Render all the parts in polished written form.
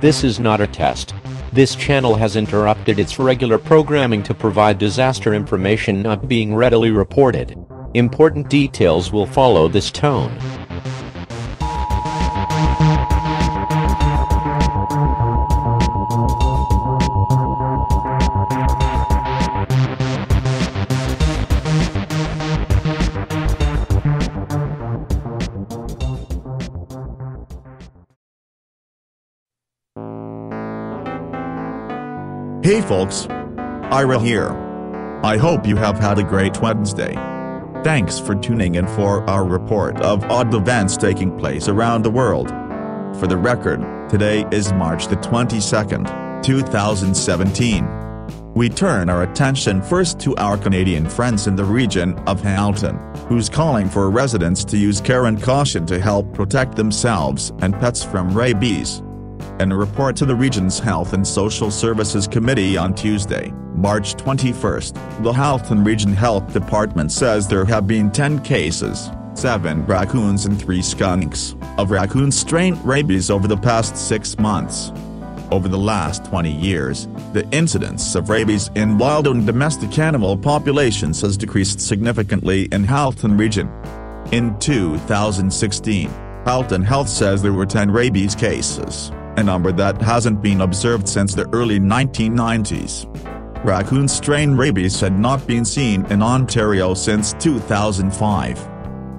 This is not a test. This channel has interrupted its regular programming to provide disaster information not being readily reported. Important details will follow this tone. Hey folks, Ira here. I hope you have had a great Wednesday. Thanks for tuning in for our report of odd events taking place around the world. For the record, today is March the 22nd, 2017. We turn our attention first to our Canadian friends in the region of Hamilton, who's calling for residents to use care and caution to help protect themselves and pets from rabies. In a report to the region's Health and Social Services Committee on Tuesday, March 21, the Halton Region Health Department says there have been 10 cases, 7 raccoons and 3 skunks, of raccoon strain rabies over the past 6 months. Over the last 20 years, the incidence of rabies in wild and domestic animal populations has decreased significantly in Halton Region. In 2016, Halton Health says there were 10 rabies cases, a number that hasn't been observed since the early 1990s. Raccoon strain rabies had not been seen in Ontario since 2005.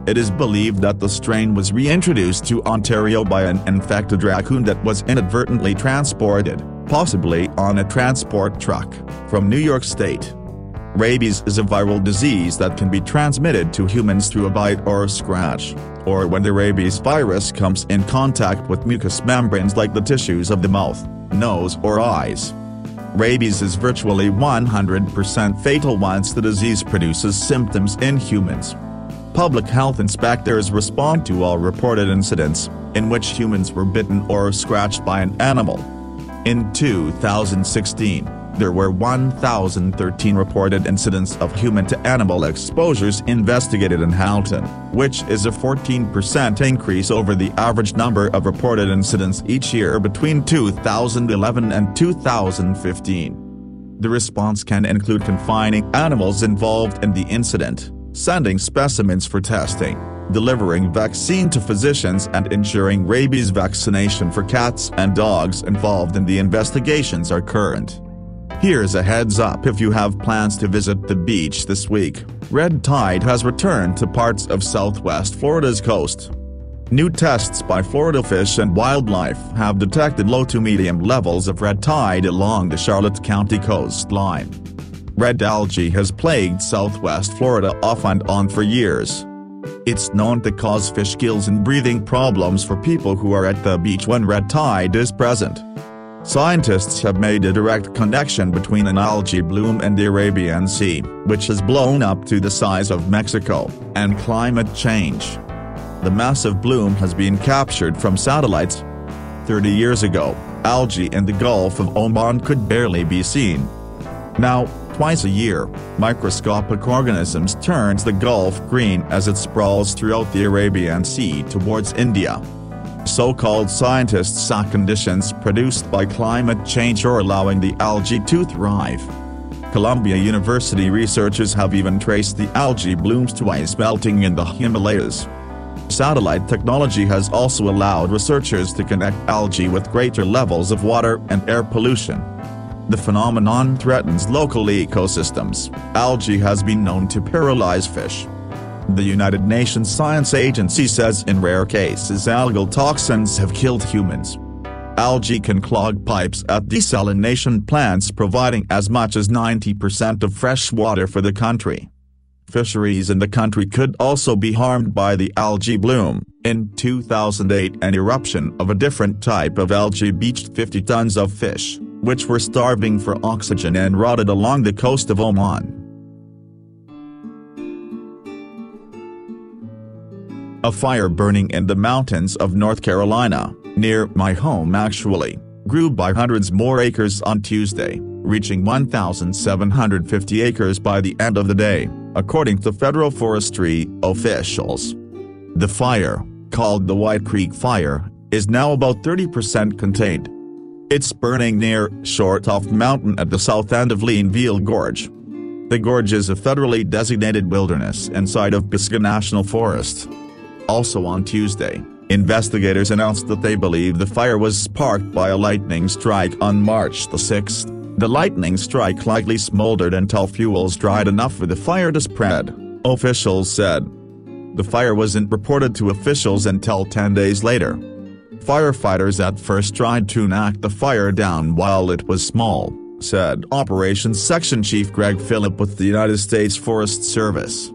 It is believed that the strain was reintroduced to Ontario by an infected raccoon that was inadvertently transported, possibly on a transport truck, from New York State. Rabies is a viral disease that can be transmitted to humans through a bite or a scratch, or when the rabies virus comes in contact with mucous membranes like the tissues of the mouth, nose or eyes. Rabies is virtually 100% fatal once the disease produces symptoms in humans. Public health inspectors respond to all reported incidents in which humans were bitten or scratched by an animal. In 2016, there were 1,013 reported incidents of human-to-animal exposures investigated in Halton, which is a 14% increase over the average number of reported incidents each year between 2011 and 2015. The response can include confining animals involved in the incident, sending specimens for testing, delivering vaccine to physicians and ensuring rabies vaccination for cats and dogs involved in the investigations are current. Here's a heads up if you have plans to visit the beach this week, red tide has returned to parts of southwest Florida's coast. New tests by Florida Fish and Wildlife have detected low to medium levels of red tide along the Charlotte County coastline. Red algae has plagued southwest Florida off and on for years. It's known to cause fish gills and breathing problems for people who are at the beach when red tide is present. Scientists have made a direct connection between an algae bloom in the Arabian Sea, which has blown up to the size of Mexico, and climate change. The massive bloom has been captured from satellites. 30 years ago, algae in the Gulf of Oman could barely be seen. Now, twice a year, microscopic organisms turn the Gulf green as it sprawls throughout the Arabian Sea towards India. So-called scientists saw conditions produced by climate change are allowing the algae to thrive. Columbia University researchers have even traced the algae blooms to ice melting in the Himalayas. Satellite technology has also allowed researchers to connect algae with greater levels of water and air pollution. The phenomenon threatens local ecosystems. Algae has been known to paralyze fish. The United Nations Science Agency says in rare cases algal toxins have killed humans. Algae can clog pipes at desalination plants, providing as much as 90% of fresh water for the country. Fisheries in the country could also be harmed by the algae bloom. In 2008, an eruption of a different type of algae beached 50 tons of fish, which were starving for oxygen and rotted along the coast of Oman. A fire burning in the mountains of North Carolina, near my home actually, grew by hundreds more acres on Tuesday, reaching 1,750 acres by the end of the day. according to federal forestry officials. The fire, called the White Creek Fire, is now about 30% contained. It's burning near Shortoff Mountain at the south end of Linville Gorge. The gorge is a federally designated wilderness inside of Pisgah National Forest. Also on Tuesday, investigators announced that they believe the fire was sparked by a lightning strike on March 6. The lightning strike likely smoldered until fuels dried enough for the fire to spread, officials said. The fire wasn't reported to officials until 10 days later. Firefighters at first tried to knock the fire down while it was small, said Operations Section Chief Greg Phillips with the United States Forest Service.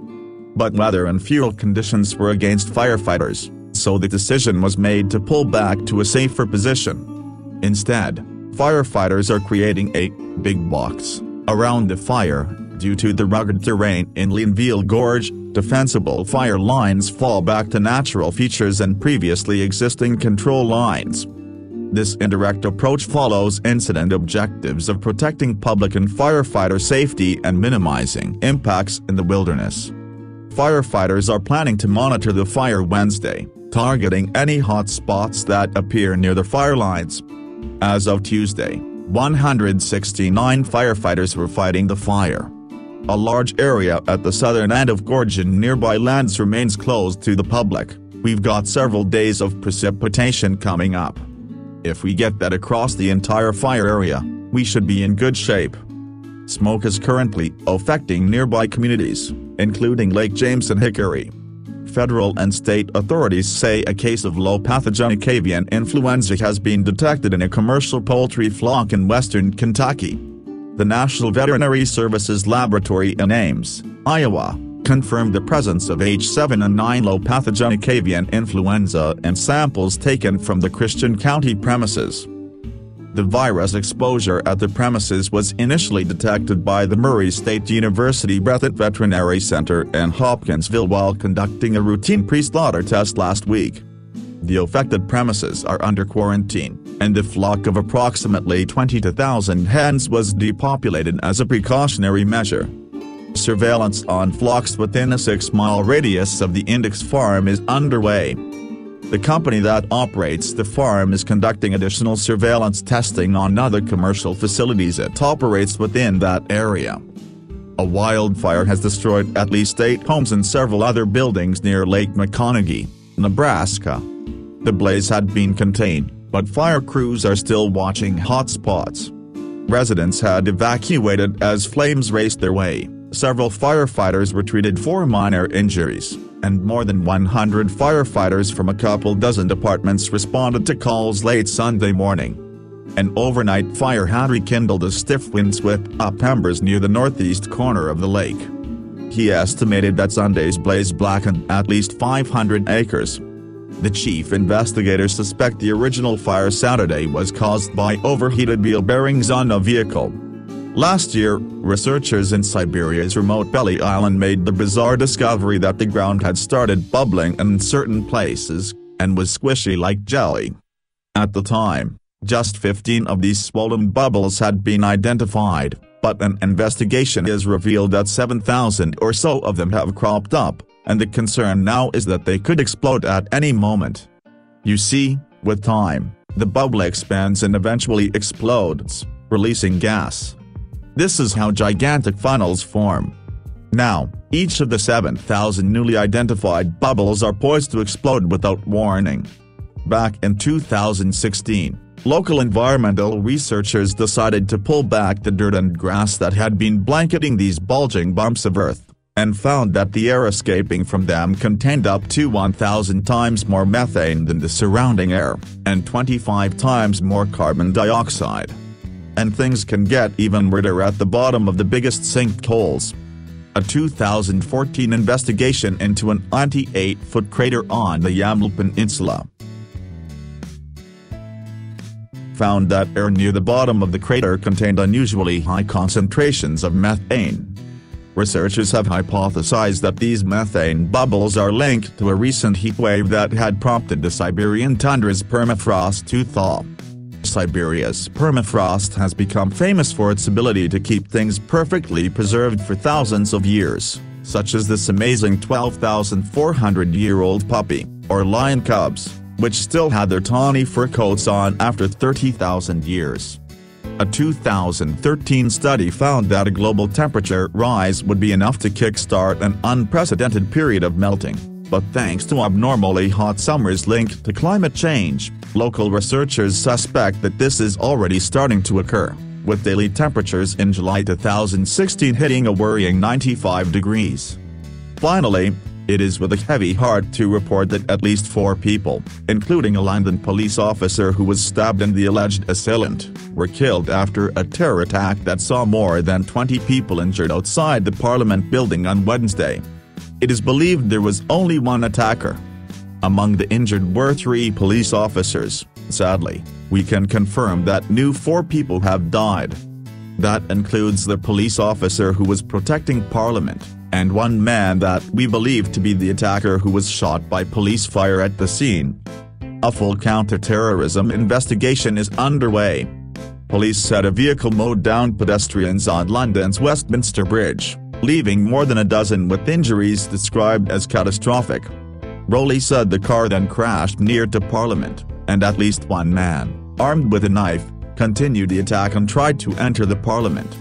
But weather and fuel conditions were against firefighters, so the decision was made to pull back to a safer position. Instead, firefighters are creating a big box around the fire. Due to the rugged terrain in Linville Gorge, defensible fire lines fall back to natural features and previously existing control lines. This indirect approach follows incident objectives of protecting public and firefighter safety and minimizing impacts in the wilderness. Firefighters are planning to monitor the fire Wednesday, targeting any hot spots that appear near the fire lines. As of Tuesday, 169 firefighters were fighting the fire. A large area at the southern end of Gorge and nearby lands remains closed to the public. We've got several days of precipitation coming up. If we get that across the entire fire area, we should be in good shape. Smoke is currently affecting nearby communities, including Lake James and Hickory. Federal and state authorities say a case of low pathogenic avian influenza has been detected in a commercial poultry flock in western Kentucky. The National Veterinary Services Laboratory in Ames, Iowa, confirmed the presence of H7 and 9 low pathogenic avian influenza in samples taken from the Christian County premises. The virus exposure at the premises was initially detected by the Murray State University Breathitt Veterinary Center in Hopkinsville while conducting a routine pre-slaughter test last week. The affected premises are under quarantine, and the flock of approximately 22,000 hens was depopulated as a precautionary measure. Surveillance on flocks within a 6-mile radius of the index farm is underway. The company that operates the farm is conducting additional surveillance testing on other commercial facilities it operates within that area. A wildfire has destroyed at least 8 homes and several other buildings near Lake McConaughy, Nebraska. The blaze had been contained, but fire crews are still watching hot spots. Residents had evacuated as flames raced their way. Several firefighters were treated for minor injuries, and more than 100 firefighters from a couple dozen departments responded to calls late Sunday morning. An overnight fire had rekindled as stiff winds whipped up embers near the northeast corner of the lake. He estimated that Sunday's blaze blackened at least 500 acres. The chief investigators suspect the original fire Saturday was caused by overheated wheel bearings on a vehicle. Last year, researchers in Siberia's remote Belly Island made the bizarre discovery that the ground had started bubbling in certain places, and was squishy like jelly. At the time, just 15 of these swollen bubbles had been identified, but an investigation has revealed that 7,000 or so of them have cropped up, and the concern now is that they could explode at any moment. You see, with time, the bubble expands and eventually explodes, releasing gas. This is how gigantic funnels form. Now, each of the 7,000 newly identified bubbles are poised to explode without warning. Back in 2016, local environmental researchers decided to pull back the dirt and grass that had been blanketing these bulging bumps of earth, and found that the air escaping from them contained up to 1,000 times more methane than the surrounding air, and 25 times more carbon dioxide. And things can get even weirder at the bottom of the biggest sinkholes. A 2014 investigation into an 98-foot crater on the Yamal Peninsula found that air near the bottom of the crater contained unusually high concentrations of methane. Researchers have hypothesized that these methane bubbles are linked to a recent heatwave that had prompted the Siberian tundra's permafrost to thaw. Siberia's permafrost has become famous for its ability to keep things perfectly preserved for thousands of years, such as this amazing 12,400-year-old puppy, or lion cubs, which still had their tawny fur coats on after 30,000 years. A 2013 study found that a global temperature rise would be enough to kickstart an unprecedented period of melting, but thanks to abnormally hot summers linked to climate change, local researchers suspect that this is already starting to occur, with daily temperatures in July 2016 hitting a worrying 95 degrees. Finally, it is with a heavy heart to report that at least 4 people, including a London police officer who was stabbed and the alleged assailant, were killed after a terror attack that saw more than 20 people injured outside the Parliament building on Wednesday. It is believed there was only one attacker. Among the injured were 3 police officers. Sadly, we can confirm that new 4 people have died. That includes the police officer who was protecting Parliament, and one man that we believe to be the attacker who was shot by police fire at the scene. A full counter-terrorism investigation is underway. Police said a vehicle mowed down pedestrians on London's Westminster Bridge, leaving more than a dozen with injuries described as catastrophic. Rowley said the car then crashed near to Parliament, and at least one man, armed with a knife, continued the attack and tried to enter the Parliament.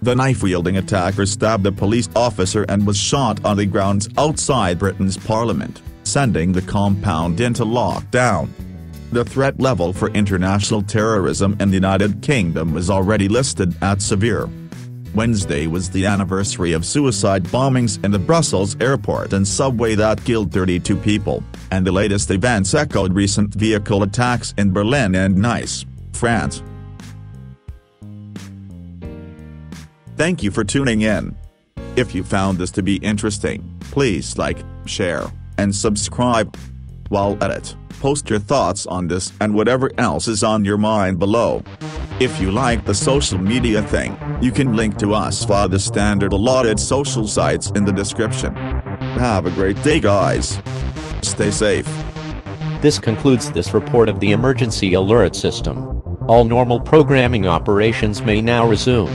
The knife-wielding attacker stabbed a police officer and was shot on the grounds outside Britain's Parliament, sending the compound into lockdown. The threat level for international terrorism in the United Kingdom was already listed at severe. Wednesday was the anniversary of suicide bombings in the Brussels airport and subway that killed 32 people, and the latest events echoed recent vehicle attacks in Berlin and Nice, France. Thank you for tuning in. If you found this to be interesting, please like, share, and subscribe. While at it, post your thoughts on this and whatever else is on your mind below. If you like the social media thing, you can link to us via the standard allotted social sites in the description. Have a great day, guys. Stay safe. This concludes this report of the emergency alert system. All normal programming operations may now resume.